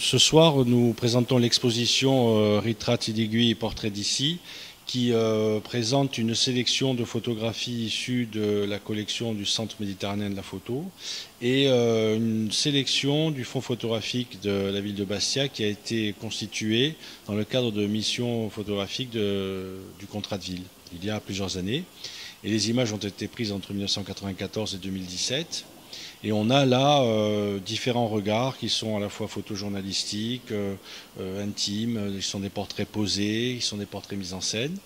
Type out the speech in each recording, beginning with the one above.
Ce soir, nous présentons l'exposition Ritratti di quì, Portrait d'ici, qui présente une sélection de photographies issues de la collection du Centre méditerranéen de la photo et une sélection du fonds photographique de la ville de Bastia qui a été constituée dans le cadre de missions photographiques du contrat de ville il y a plusieurs années. Et les images ont été prises entre 1994 et 2017. Et on a là différents regards qui sont à la fois photojournalistiques, intimes, ils sont des portraits posés, ils sont des portraits mis en scène,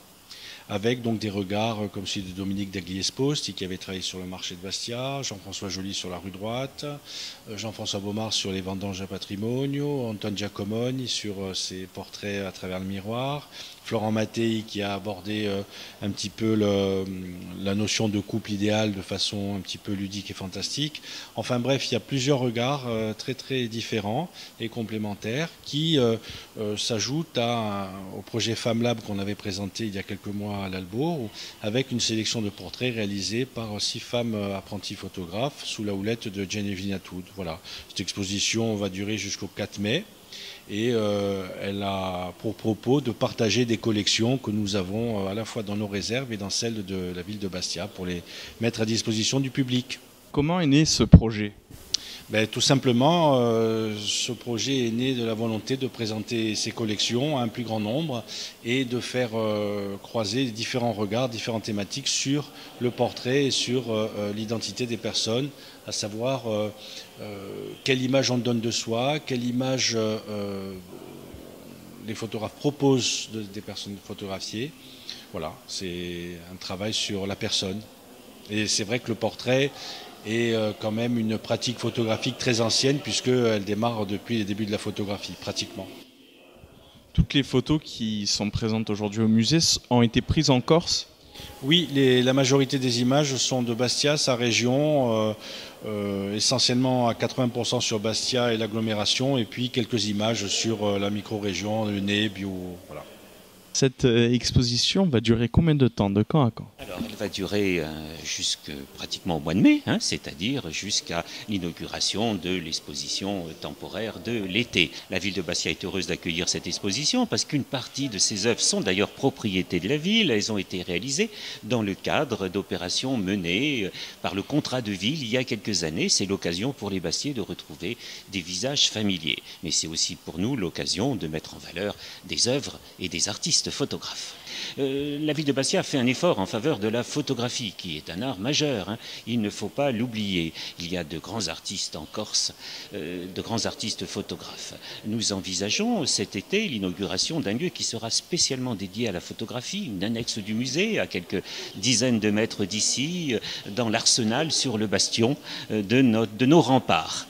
avec donc des regards comme celui de Dominique D'Agliesposti qui avait travaillé sur le marché de Bastia, Jean-François Joly sur la rue droite, Jean-François Beaumard sur les vendanges à patrimonio, Antoine Giacomoni sur ses portraits à travers le miroir, Florent Mattei qui a abordé un petit peu la notion de couple idéal de façon un petit peu ludique et fantastique. Enfin bref, il y a plusieurs regards très très différents et complémentaires qui s'ajoutent au projet Femme Lab qu'on avait présenté il y a quelques mois à l'Albourg, avec une sélection de portraits réalisés par 6 femmes apprenties photographes sous la houlette de Genevieve Nathoud. Voilà, cette exposition va durer jusqu'au 4 mai. Et elle a pour propos de partager des collections que nous avons à la fois dans nos réserves et dans celles de la ville de Bastia pour les mettre à disposition du public. Comment est né ce projet ? Ben, tout simplement, ce projet est né de la volonté de présenter ces collections à un plus grand nombre et de faire croiser différents regards, différentes thématiques sur le portrait et sur l'identité des personnes, à savoir quelle image on donne de soi, quelle image les photographes proposent des personnes photographiées. Voilà, c'est un travail sur la personne. Et c'est vrai que le portrait est quand même une pratique photographique très ancienne puisqu'elle démarre depuis les débuts de la photographie, pratiquement. Toutes les photos qui sont présentes aujourd'hui au musée ont été prises en Corse ? Oui, la majorité des images sont de Bastia, sa région, essentiellement à 80% sur Bastia et l'agglomération, et puis quelques images sur la micro-région, le Né, Bio, voilà. Cette exposition va durer combien de temps, de quand à quand? Alors, elle va durer pratiquement au mois de mai, hein, c'est-à-dire jusqu'à l'inauguration de l'exposition temporaire de l'été. La ville de Bastia est heureuse d'accueillir cette exposition parce qu'une partie de ses œuvres sont d'ailleurs propriété de la ville. Elles ont été réalisées dans le cadre d'opérations menées par le contrat de ville il y a quelques années. C'est l'occasion pour les Bastiais de retrouver des visages familiers. Mais c'est aussi pour nous l'occasion de mettre en valeur des œuvres et des artistes. Photographe. La ville de Bastia a fait un effort en faveur de la photographie, qui est un art majeur, hein. Il ne faut pas l'oublier. Il y a de grands artistes en Corse, de grands artistes photographes. Nous envisageons cet été l'inauguration d'un lieu qui sera spécialement dédié à la photographie, une annexe du musée, à quelques dizaines de mètres d'ici, dans l'arsenal sur le bastion de nos remparts.